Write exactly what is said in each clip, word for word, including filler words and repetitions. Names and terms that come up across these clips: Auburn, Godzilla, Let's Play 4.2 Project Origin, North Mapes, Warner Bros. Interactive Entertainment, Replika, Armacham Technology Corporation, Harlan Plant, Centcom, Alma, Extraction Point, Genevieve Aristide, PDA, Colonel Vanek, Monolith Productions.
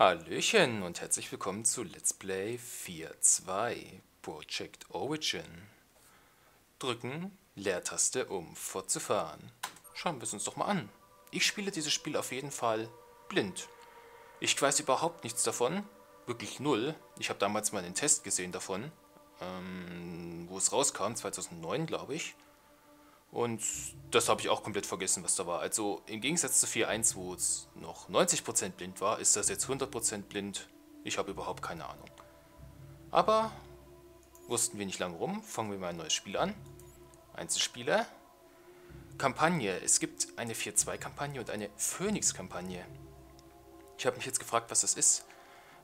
Hallöchen und herzlich willkommen zu Let's Play vier Punkt zwei Project Origin. Drücken Leertaste, um fortzufahren. Schauen wir es uns doch mal an. Ich spiele dieses Spiel auf jeden Fall blind. Ich weiß überhaupt nichts davon, wirklich null. Ich habe damals mal einen Test gesehen davon, ähm, wo es rauskam, zweitausendneun glaube ich. Und das habe ich auch komplett vergessen, was da war. Also im Gegensatz zu vier Punkt eins, wo es noch neunzig Prozent blind war, ist das jetzt hundert Prozent blind. Ich habe überhaupt keine Ahnung. Aber wussten wir nicht lange rum, fangen wir mal ein neues Spiel an. Einzelspieler. Kampagne. Es gibt eine vier zwei Kampagne und eine Phoenix-Kampagne. Ich habe mich jetzt gefragt, was das ist.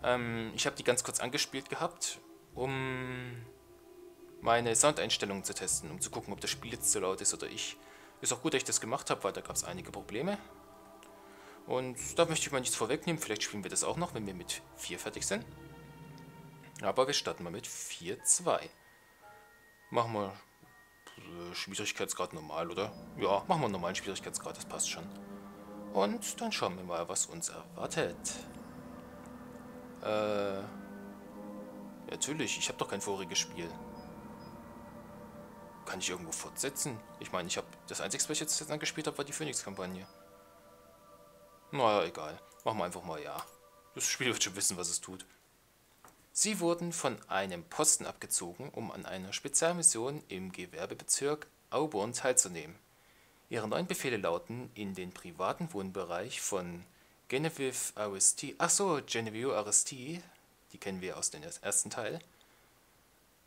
Ähm, ich habe die ganz kurz angespielt gehabt, um meine Soundeinstellungen zu testen, um zu gucken, ob das Spiel jetzt zu laut ist oder ich. Ist auch gut, dass ich das gemacht habe, weil da gab es einige Probleme. Und da möchte ich mal nichts vorwegnehmen. Vielleicht spielen wir das auch noch, wenn wir mit vier fertig sind. Aber wir starten mal mit vier Punkt zwei. Machen wir äh, Schwierigkeitsgrad normal, oder? Ja, machen wir normalen Schwierigkeitsgrad, das passt schon. Und dann schauen wir mal, was uns erwartet. Äh, natürlich, ich habe doch kein voriges Spiel. Kann ich irgendwo fortsetzen? Ich meine, ich habe das Einzige, was ich jetzt, jetzt angespielt habe, war die Phoenix-Kampagne. Naja, egal. Machen wir einfach mal ja. Das Spiel wird schon wissen, was es tut. Sie wurden von einem Posten abgezogen, um an einer Spezialmission im Gewerbebezirk Auburn teilzunehmen. Ihre neuen Befehle lauten, in den privaten Wohnbereich von Genevieve Aristide, achso, Genevieve Aristide, die kennen wir aus dem ersten Teil,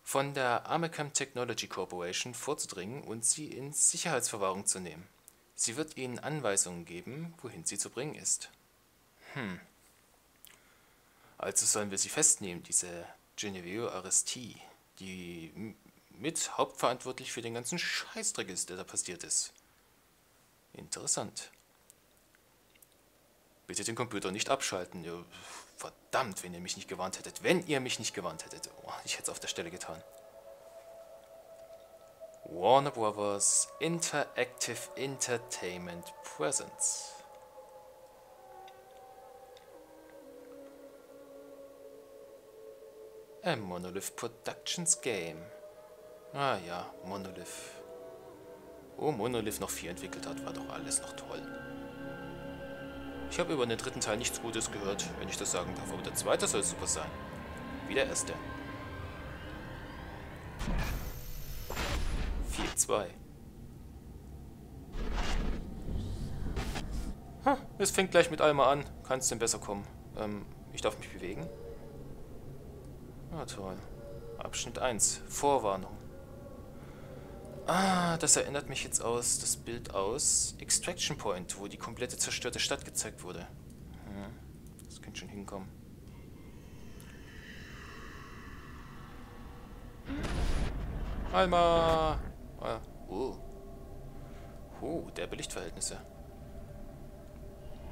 von der Armacham Technology Corporation vorzudringen und sie in Sicherheitsverwahrung zu nehmen. Sie wird ihnen Anweisungen geben, wohin sie zu bringen ist. Hm. Also sollen wir sie festnehmen, diese Genevieve Aristide, die mit hauptverantwortlich für den ganzen Scheißdreck ist, der da passiert ist. Interessant. Bitte den Computer nicht abschalten. Verdammt, wenn ihr mich nicht gewarnt hättet. Wenn ihr mich nicht gewarnt hättet. Oh, ich hätte es auf der Stelle getan. Warner Bros. Interactive Entertainment Presents. A Monolith Productions Game. Ah ja, Monolith. Oh, Monolith noch vier entwickelt hat, war doch alles noch toll. Ich habe über den dritten Teil nichts Gutes gehört, wenn ich das sagen darf, aber der zweite soll super sein. Wie der erste. vier zwei. Ha, es fängt gleich mit Alma an. Kann es denn besser kommen? Ähm, ich darf mich bewegen. Na toll. Abschnitt eins. Vorwarnung. Ah, das erinnert mich jetzt aus das Bild aus Extraction Point, wo die komplette zerstörte Stadt gezeigt wurde. Ja, das könnte schon hinkommen. Alma! Ah, oh. Oh, derbe Lichtverhältnisse.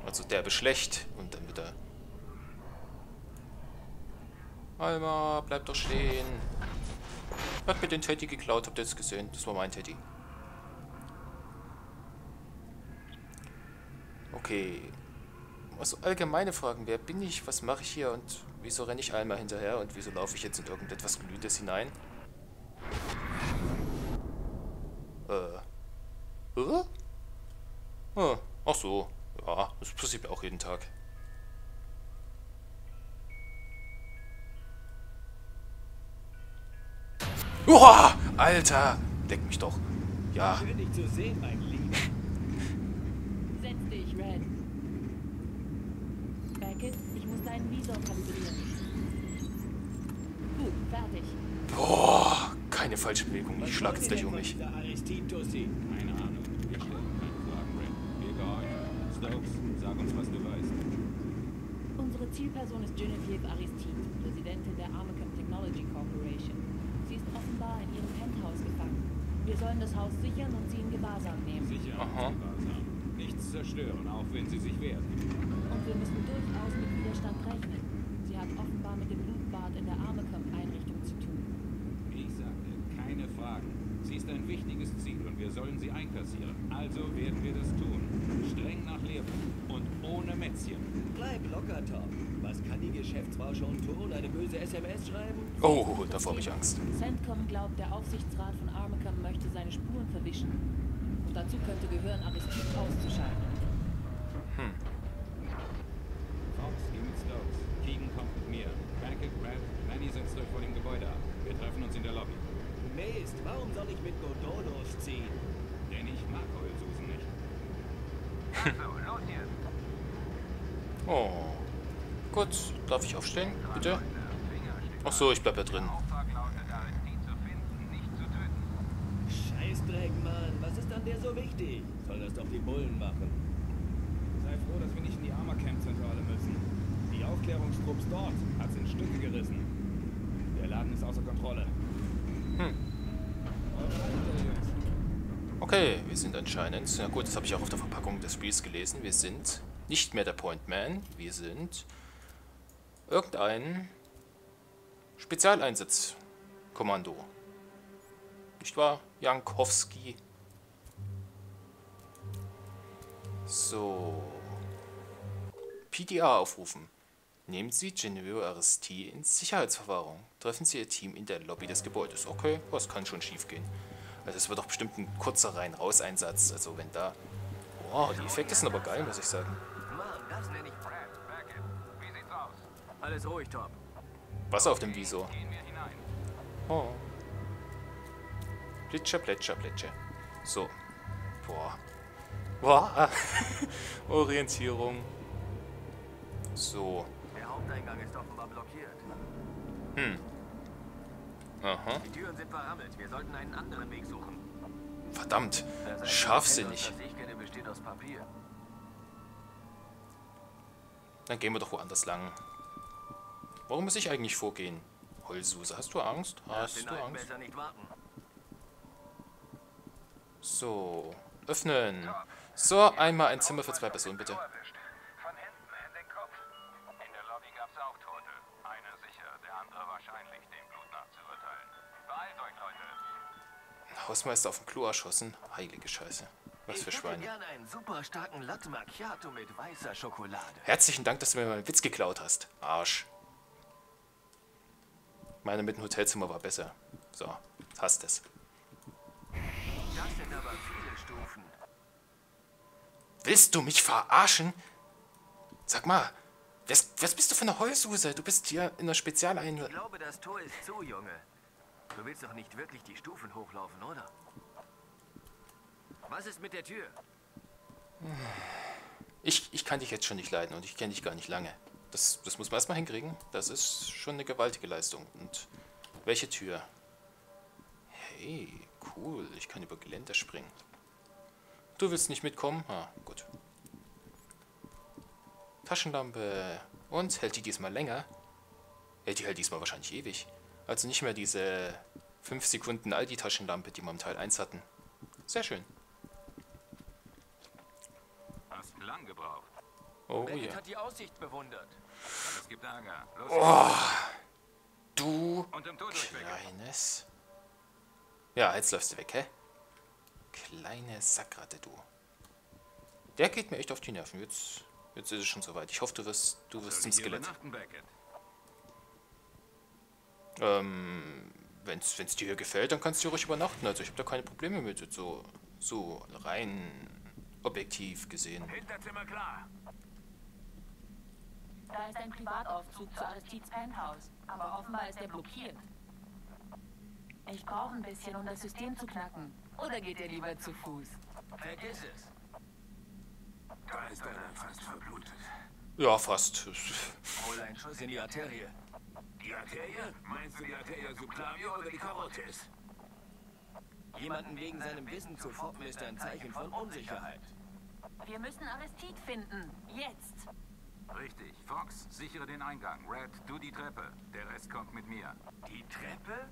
Also derbe schlecht und dann wieder. Alma, bleib doch stehen! Hat mir den Teddy geklaut, habt ihr jetzt gesehen? Das war mein Teddy. Okay. Also allgemeine Fragen. Wer bin ich? Was mache ich hier? Und wieso renne ich einmal hinterher? Und wieso laufe ich jetzt in irgendetwas Glühendes hinein? Äh. Äh? Ah, ach so. Ja, das passiert mir auch jeden Tag. Uah, Alter! Deck mich doch. Ja. Schön, dich zu sehen, mein Lieber. Setz dich, Red. Beckett, ich muss deinen Visor kalibrieren. Gut, fertig. Boah, keine falsche Bewegung. Ich schlag jetzt gleich um mich. Keine Ahnung. Ich will keine Fragen, Red. Wir gehorchen. Stokes, sag uns, was du weißt. Unsere Zielperson ist Genevieve Aristide, Präsidentin der Armacham Technology Corporation. Sie ist offenbar in ihrem Penthouse gefangen. Wir sollen das Haus sichern und sie in Gewahrsam nehmen. Sicher und Gewahrsam. Nichts zerstören, auch wenn sie sich wehrt. Und wir müssen durchaus mit Widerstand rechnen. Sie hat offenbar mit dem Blutbad in der Armacam-Einrichtung zu tun. Ich sagte, keine Fragen. Sie ist ein wichtiges Ziel und wir sollen sie einkassieren. Also werden wir das tun. Streng nach Lehrbuch und ohne Mätzchen. Bleib locker, Tom. Was kann die Geschäftsfrau schon tun? Eine böse S M S schreiben? Oh, davor habe ich Angst. Centcom glaubt, der Aufsichtsrat von Armacham möchte seine Spuren verwischen. Und dazu könnte gehören, Aristide auszuschalten. Hm. Fox, geh mit Stokes. Keegan kommt mit mir. Brackett, Brad, Manny setzt euch vor dem Gebäude ab. Wir treffen uns in der Lobby. Mist, warum soll ich mit Godot losziehen? Denn ich mag Heulsusen nicht. Also, los jetzt. Oh. Gut, darf ich aufstehen, bitte? Ach so, ich bleib da drin. Scheißdreck, Mann. Was ist an der so wichtig? Soll das doch die Bullen machen. Sei froh, dass wir nicht in die Armacam-Zentrale müssen. Die Aufklärungsgrupps dort hat's in Stücke gerissen. Der Laden ist außer Kontrolle. Hm. Okay, wir sind anscheinend... Na gut, das habe ich auch auf der Verpackung des Spiels gelesen. Wir sind nicht mehr der Point Man. Wir sind irgendein Spezialeinsatzkommando. Nicht wahr? Jankowski. So. P D A aufrufen. Nehmen Sie Genevieve Aristide in Sicherheitsverwahrung. Treffen Sie Ihr Team in der Lobby des Gebäudes. Okay, das kann schon schief gehen. Also es wird doch bestimmt ein kurzer Rein-Raus-Einsatz. Also wenn da... Wow, die Effekte sind aber geil, muss ich sagen. Mann, das nenne ich Brad. Brackett. Wie sieht's aus? Alles ruhig, Top. Wasser auf dem Visor. Oh. Plitscher, plätscher, plätscher. So. Boah. Boah. Orientierung. So. Der Eingang ist offenbar blockiert. Hm. Aha. Die Türen sind verrammelt. Wir sollten einen anderen Weg suchen. Verdammt. Scharfsinnig. Das ich kenne, besteht aus Papier. Dann gehen wir doch woanders lang. Warum muss ich eigentlich vorgehen? Heulsuse, hast du Angst? Hast du Angst? Besser nicht warten. So. Öffnen. So, einmal ein Zimmer für zwei Personen, bitte. Hausmeister auf dem Klo erschossen. Heilige Scheiße. Was für Schweine. Ich hätte gerne einen super starken Latte Macchiato mit weißer Schokolade. Herzlichen Dank, dass du mir meinen Witz geklaut hast. Arsch. Meine mit dem Hotelzimmer war besser. So, hast es. Das sind aber viele Stufen. Willst du mich verarschen? Sag mal, das, was bist du für eine Heulsuse? Du bist hier in einer Spezialeinheit. Ich glaube, das Tor ist zu, Junge. Du willst doch nicht wirklich die Stufen hochlaufen, oder? Was ist mit der Tür? Ich, ich kann dich jetzt schon nicht leiden und ich kenne dich gar nicht lange. Das, das muss man erstmal hinkriegen. Das ist schon eine gewaltige Leistung. Und welche Tür? Hey, cool. Ich kann über Geländer springen. Du willst nicht mitkommen? Ah, gut. Taschenlampe. Und hält die diesmal länger? Ja, die hält diesmal wahrscheinlich ewig. Also nicht mehr diese fünf Sekunden Aldi-Taschenlampe, die wir im Teil eins hatten. Sehr schön. Hast lang gebraucht. Oh ja. Hat die Aussicht bewundert. Es gibt Ärger. Los. Oh, du kleines... Ja, jetzt läufst du weg, hä? Kleine Sackratte, du. Der geht mir echt auf die Nerven. Jetzt, jetzt ist es schon soweit. Ich hoffe, du wirst, du wirst zum Skelett. Ähm, wenn es dir hier gefällt, dann kannst du ruhig übernachten. Also ich habe da keine Probleme mit, so, so rein objektiv gesehen. Hinterzimmer klar. Da ist ein Privataufzug zu Aristides Penthouse, aber offenbar ist er blockiert. Ich brauche ein bisschen, um das System zu knacken. Oder geht ihr lieber zu Fuß? Vergiss es. Da ist einer fast verblutet. Ja, fast. Hol einen Schuss in die Arterie. Die Arterie? Meinst du die Arterie subclavia oder die Karotis? Jemanden wegen seinem Wissen zu foppen ist ein Zeichen von Unsicherheit. Wir müssen Aristide finden. Jetzt. Richtig. Fox, sichere den Eingang. Red, du die Treppe. Der Rest kommt mit mir. Die Treppe?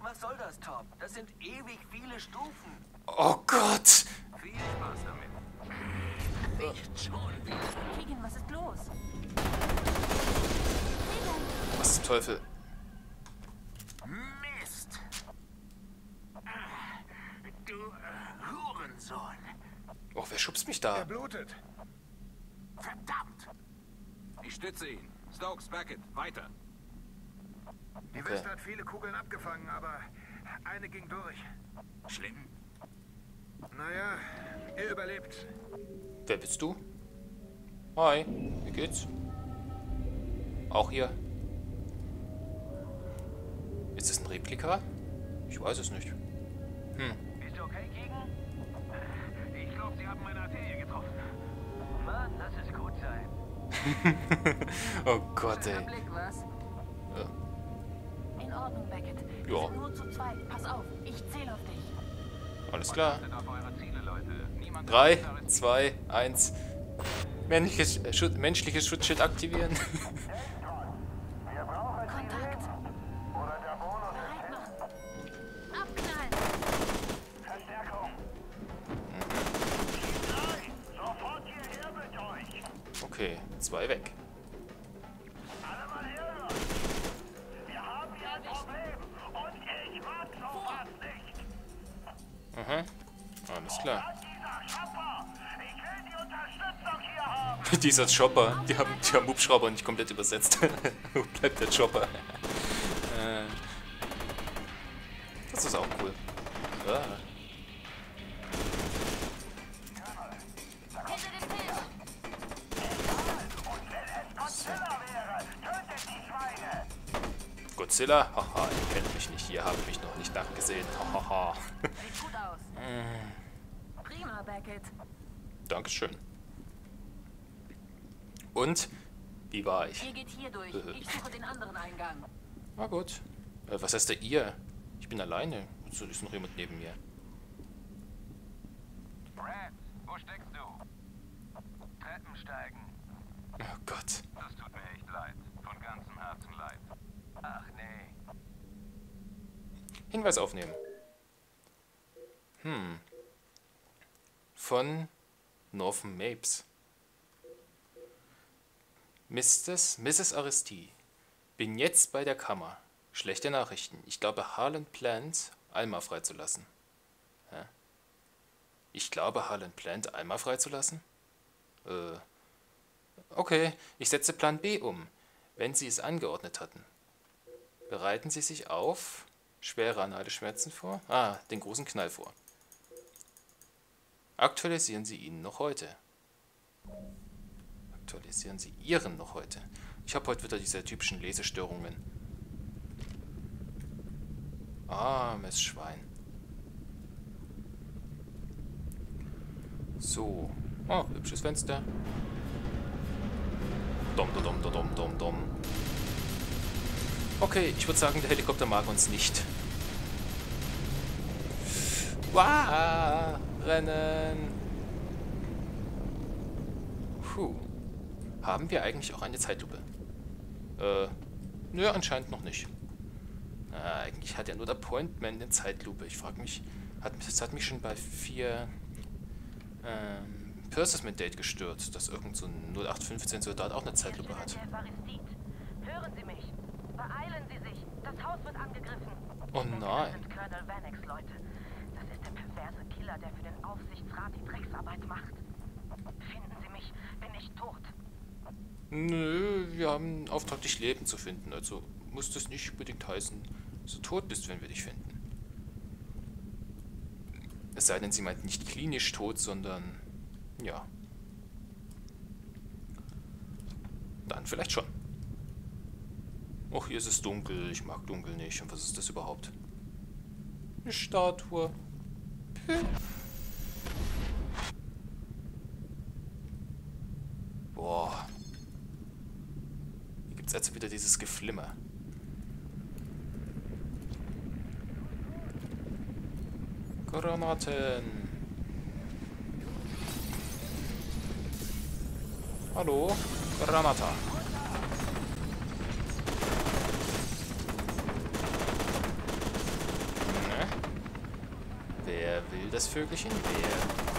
Was soll das, Top? Das sind ewig viele Stufen. Oh Gott! Viel Spaß damit. Nicht schon wieder. Keegan, was ist los? Was zum Teufel? Mist! Du Hurensohn! Och, wer schubst mich da? Er blutet. Verdammt! Ich stütze ihn. Stokes, Beckett, weiter. Die okay. Wüste hat viele Kugeln abgefangen, aber eine ging durch. Schlimm? Naja, er überlebt. Wer bist du? Hi, wie geht's? Auch hier. Ist es ein Replika? Ich weiß es nicht. Hm. Bist du okay, Keegan? Ich glaube, sie haben meine Arterie getroffen. Mann, lass es gut sein. Oh Gott, ey. Blick, was? Ja. In Ordnung, Beckett. Wir ja. sind nur zu zweit. Pass auf, ich zähle auf dich. Alles klar. drei, zwei, eins. Menschliches, Schu menschliches Schutzschild aktivieren. Okay, zwei weg. Alle mal her, Leute. Wir haben hier ein Problem und ich mag sowas nicht. Aha, alles klar. Dieser Chopper, die haben, die haben Hubschrauber nicht komplett übersetzt. Wo bleibt der Chopper? Das ist auch cool. Ah. Godzilla? Haha, ihr kennt mich nicht, ihr habt mich noch nicht nackt gesehen. Hahaha. Sieht gut aus. Prima, Beckett. Dankeschön. Und? Wie war ich? Ihr geht hier durch. Ich suche den anderen Eingang. Na gut. Äh, was heißt der ihr? Ich bin alleine. Und ist noch jemand neben mir. Brad, wo steckst du? Treppen steigen. Oh Gott. Das tut mir echt leid. Von ganzem Herzen leid. Ach nee. Hinweis aufnehmen. Hm. Von North Mapes. Misses Misses Aristide. Bin jetzt bei der Kammer. Schlechte Nachrichten. Ich glaube, Harland plant, Alma freizulassen. Hä? Ich glaube, Harland plant, Alma freizulassen? Äh. Okay, ich setze Plan B um, wenn Sie es angeordnet hatten. Bereiten Sie sich auf schwere Analschmerzen vor. Ah, den großen Knall vor. Aktualisieren Sie ihn noch heute. Aktualisieren Sie Ihren noch heute. Ich habe heute wieder diese typischen Lesestörungen. Armes Schwein. So. Oh, hübsches Fenster. Dom, dom, dom, dom, dom, dom. Okay, ich würde sagen, der Helikopter mag uns nicht. Wow, rennen. Puh. Haben wir eigentlich auch eine Zeitlupe? Äh, nö, anscheinend noch nicht. Ah, eigentlich hat ja nur der Pointman eine Zeitlupe. Ich frage mich, hat, das hat mich schon bei vier ähm, Persis Mandate gestört, dass irgend so ein null acht fünfzehn Soldat auch eine Zeitlupe hat. Hören Sie mich. Beeilen Sie sich. Das Haus wird angegriffen. Oh nein. Das sind Colonel Vaneks Leute. Das ist der perverse Killer, der für den Aufsichtsrat die Drecksarbeit macht. Finden Sie mich, bin ich tot. Nö, wir haben einen Auftrag, dich leben zu finden. Also muss das nicht unbedingt heißen, dass du tot bist, wenn wir dich finden. Es sei denn, sie meint nicht klinisch tot, sondern... ja. Dann vielleicht schon. Och, hier ist es dunkel. Ich mag dunkel nicht. Und was ist das überhaupt? Eine Statue. Püh. Boah. Hier gibt es jetzt wieder dieses Geflimmer. Granaten. Hallo, Granata. Wer will das Vögelchen?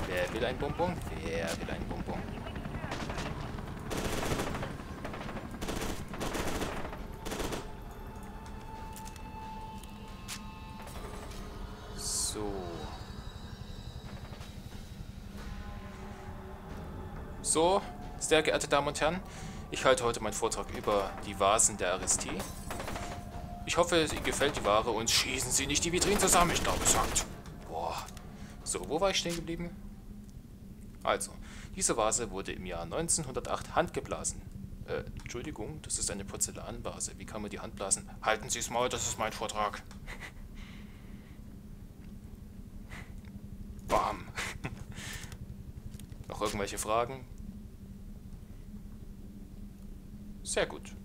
Wer, wer will ein Bonbon? Wer will ein Bonbon? So. So, Sehr geehrte Damen und Herren, ich halte heute meinen Vortrag über die Vasen der Aristide. Ich hoffe, Ihnen gefällt die Ware und schießen Sie nicht die Vitrinen zusammen. Ich glaube, es hackt. Boah. So, wo war ich stehen geblieben? Also, diese Vase wurde im Jahr neunzehnhundertacht handgeblasen. Äh, Entschuldigung, das ist eine Porzellanvase. Wie kann man die Hand blasen? Halten Sie es mal, das ist mein Vortrag. Bam. Noch irgendwelche Fragen? Sehr gut.